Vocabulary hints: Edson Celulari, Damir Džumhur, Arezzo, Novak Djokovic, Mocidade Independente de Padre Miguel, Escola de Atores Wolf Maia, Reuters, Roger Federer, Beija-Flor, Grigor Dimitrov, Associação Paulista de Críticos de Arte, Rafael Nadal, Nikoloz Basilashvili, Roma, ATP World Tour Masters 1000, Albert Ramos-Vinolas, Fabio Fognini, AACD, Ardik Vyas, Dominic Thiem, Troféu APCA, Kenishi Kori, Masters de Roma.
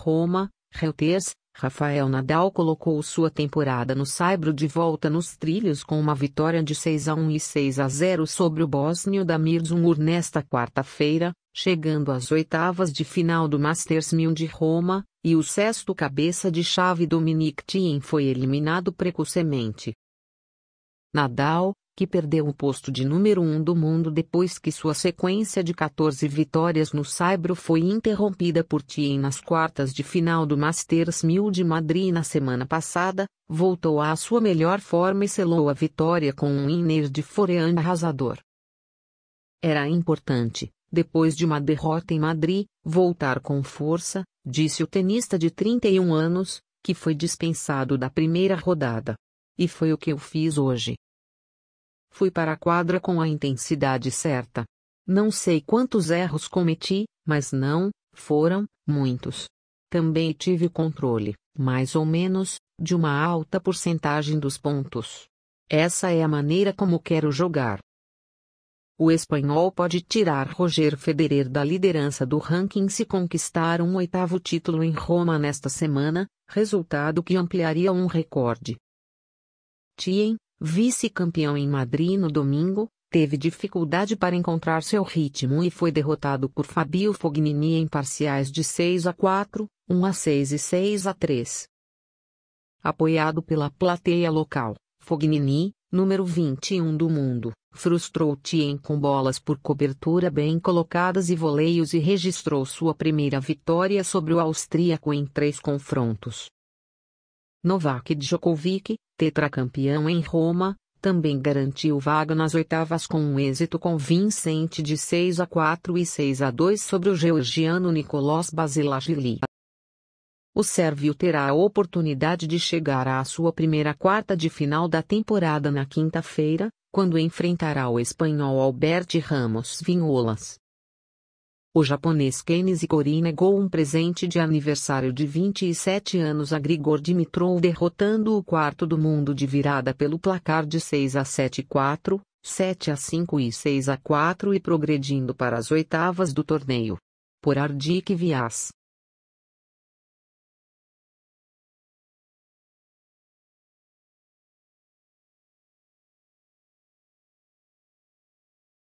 Roma, Reuters, Rafael Nadal colocou sua temporada no saibro de volta nos trilhos com uma vitória de 6-1 e 6-0 sobre o bósnio Damir Džumhur nesta quarta-feira, chegando às oitavas de final do Masters 1000 de Roma, e o sexto cabeça de chave Dominic Thiem foi eliminado precocemente. Nadal, que perdeu o posto de número 1 do mundo depois que sua sequência de 14 vitórias no saibro foi interrompida por Thiem nas quartas de final do Masters 1000 de Madrid na semana passada, voltou à sua melhor forma e selou a vitória com um winner de forehand arrasador. Era importante, depois de uma derrota em Madrid, voltar com força, disse o tenista de 31 anos, que foi dispensado da primeira rodada. E foi o que eu fiz hoje. Fui para a quadra com a intensidade certa. Não sei quantos erros cometi, mas não foram muitos. Também tive controle, mais ou menos, de uma alta porcentagem dos pontos. Essa é a maneira como quero jogar. O espanhol pode tirar Roger Federer da liderança do ranking se conquistar um oitavo título em Roma nesta semana, resultado que ampliaria um recorde. Thiem, vice-campeão em Madrid no domingo, teve dificuldade para encontrar seu ritmo e foi derrotado por Fabio Fognini em parciais de 6-4, 1-6 e 6-3. Apoiado pela plateia local, Fognini, número 21 do mundo, frustrou Thiem com bolas por cobertura bem colocadas e voleios e registrou sua primeira vitória sobre o austríaco em 3 confrontos. Novak Djokovic, tetracampeão em Roma, também garantiu vaga nas oitavas com um êxito convincente de 6-4 e 6-2 sobre o georgiano Nikoloz Basilashvili. O sérvio terá a oportunidade de chegar à sua primeira quarta de final da temporada na quinta-feira, quando enfrentará o espanhol Albert Ramos-Vinolas. O japonês Kenishi Kori negou um presente de aniversário de 27 anos a Grigor Dimitrov, derrotando o quarto do mundo de virada pelo placar de 6-7-4, 7-5 e 6-4 e progredindo para as oitavas do torneio. Por Ardik Vyas.